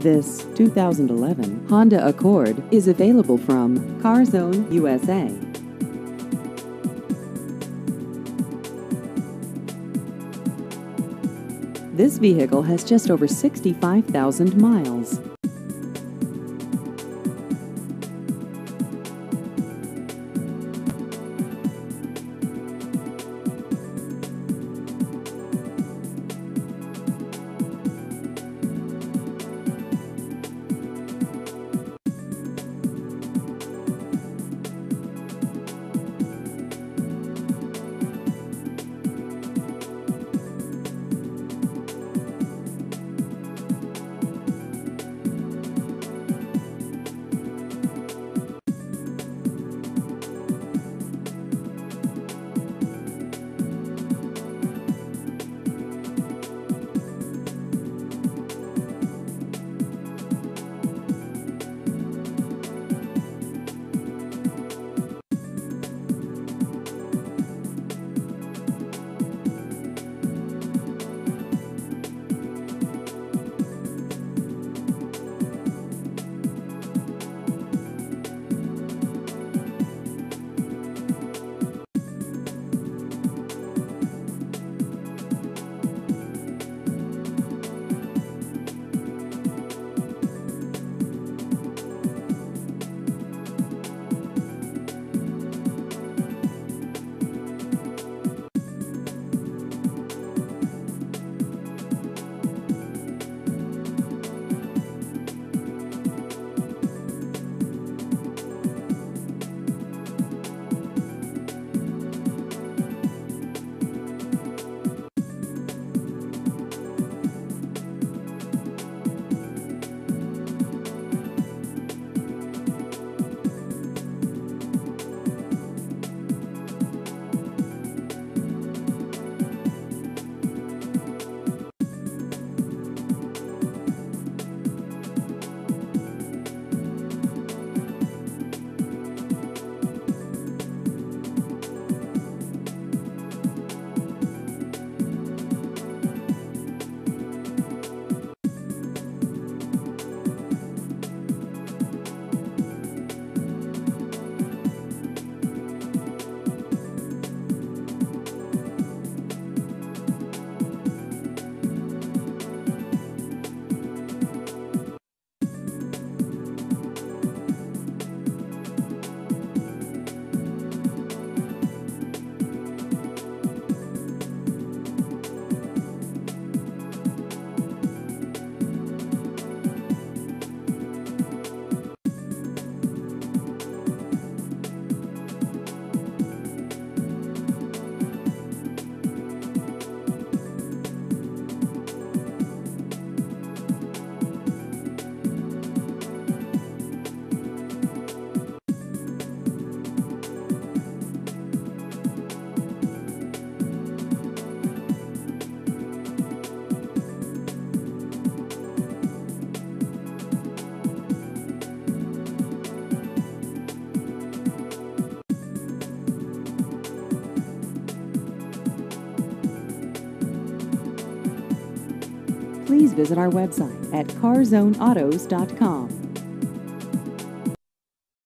This 2011 Honda Accord is available from CarZone USA. This vehicle has just over 65,000 miles. Please visit our website at carzoneautos.com.